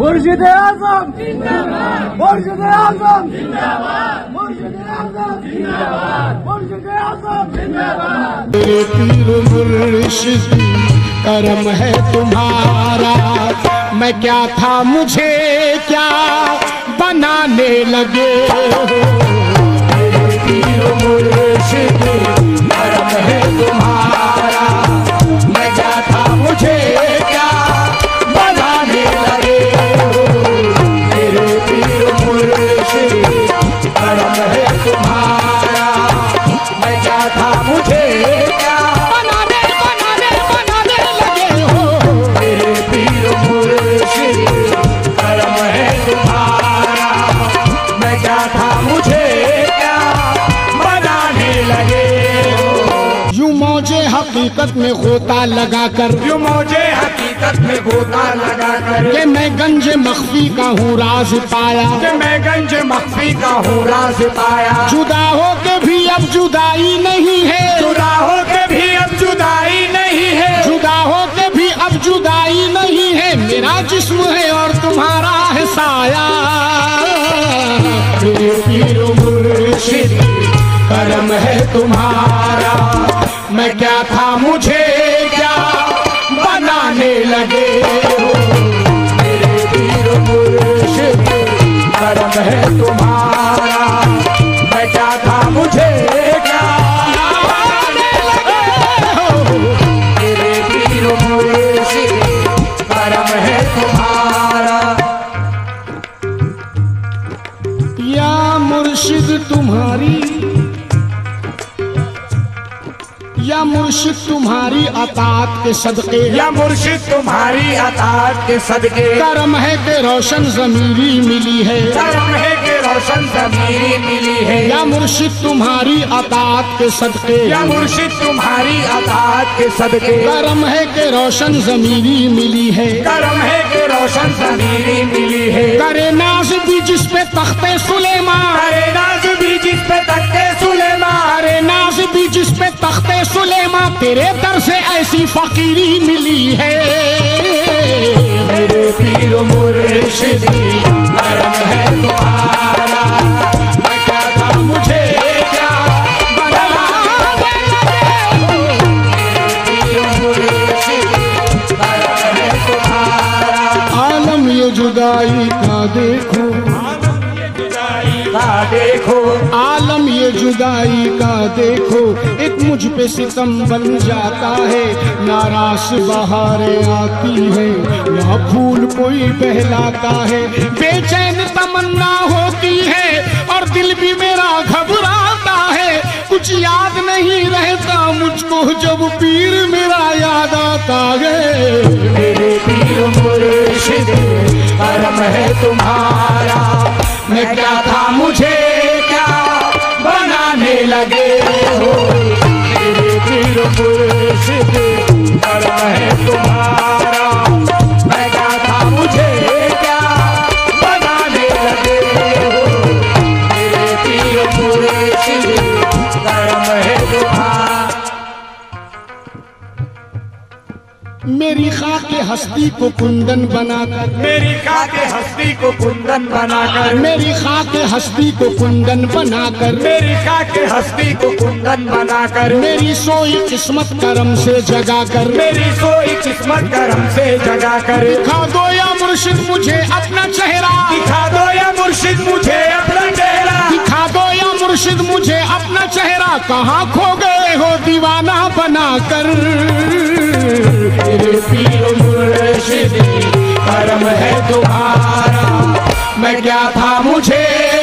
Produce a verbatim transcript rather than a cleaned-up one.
मुर्शिद आजम जिंदाबाद, मुर्शिद आजम जिंदाबाद, मुर्शिद आजम जिंदाबाद, मुर्शिद आजम जिंदाबाद। तेरे पीर मुर्शिद करम है तुम्हारा, मैं क्या था मुझे क्या बनाने लगे हो। तेरे पीर मुर्शिद करम है तुम्हारा, मैं क्या था मुझे क्या बनाने लगे हो। तेरे पीर मुर्शिद करम है तुम्हारा, मैं क्या था मुझे क्या बनाने बनाने बनाने लगे हो। तेरे पीर मुर्शिद करम है तुम्हारा, मैं क्या था मुझे क्या बनाने लगे हो। यूं मौजे हकीकत में गोता लगा कर, यूं मौजे हकीकत में गोता लगा कर, कि मैं गंज मख्फी का हूँ राज पाया, कि मैं गंज मख्फी का हूँ राज पाया। जुदा हो के भी अब जुदाई नहीं है, जुदा हो के भी अब जुदाई नहीं है, जुदा हो के भी अब जुदाई नहीं है। मेरा जिस्म है और तुम्हारा है साया। मेरे पीर मुर्शिद करम है तुम्हारा, मैं क्या था मुझे क्या बनाने लगे हो। मेरे पीर मुर्शिद करम है तुम्हारा, मैं क्या था मुझे क्या बनाने लगे हो। मेरे पीर मुर्शिद करम है तुम्हारा। या मुर्शिद तुम्हारी, या मुर्शिद तुम्हारी अतात के सदके, या मुर्शिद तुम्हारी अतात के सदके। करम है के रोशन ज़मीरी मिली है, करम है के रोशन ज़मीरी मिली है। या मुर्शिद तुम्हारी अतात के सदके, या मुर्शिद तुम्हारी अतात के सदके। करम है के रोशन ज़मीरी मिली है, करम है के रोशन ज़मीरी मिली है। करे नाज भी जिस पे तख्ते सुलेमान, करे नाज भी जिस पे तख्ते सुलेमान, करे नाज भी जिस पे तख्ते सुलेमा। तेरे दर से ऐसी फकीरी मिली है। मेरे पीर मुर्शिद करम है तुम्हारा, मैं क्या था मुझे क्या बनाने लगे हो। मेरे पीर मुर्शिद करम है तुम्हारा। आलम ये जुदाई का देखो, देखो आलम ये जुदाई का देखो। एक मुझ पे सितम बन जाता है, नाराज बहारें आती है, ना फूल कोई बहलाता है। बेचैन तमन्ना होती है और दिल भी मेरा घबराता है। कुछ याद नहीं रहता मुझको जब पीर मेरा याद आता है। मेरे पीर मुर्शिद करम है तुम्हारा, मैं क्या था मुझे क्या बनाने लगे हो। मेरे पीर मुर्शिद करम है तुम्हारा, मैं क्या था मुझे क्या बनाने लगे हो। मेरे पीर मुर्शिद करम है तुम्हारा। मेरी खाके हस्ती को कुंदन बनाकर, मेरी खाके हस्ती को कुंदन बनाकर, मेरी खाके हस्ती को कुंदन बनाकर, मेरी खाके हस्ती को कुंदन बनाकर। मेरी सोई किस्मत करम से जगाकर, मेरी सोई किस्मत करम से जगाकर। दिखा दो या मुर्शिद मुझे अपना चेहरा, दिखा दो या मुर्शिद मुझे अपना चेहरा, दिखा दो या मुर्शिद मुझे अपना चेहरा। कहाँ खो गए हो दीवाना बनाकर। तेरे पीर मुर्शिद करम है तुम्हारा, मैं क्या था मुझे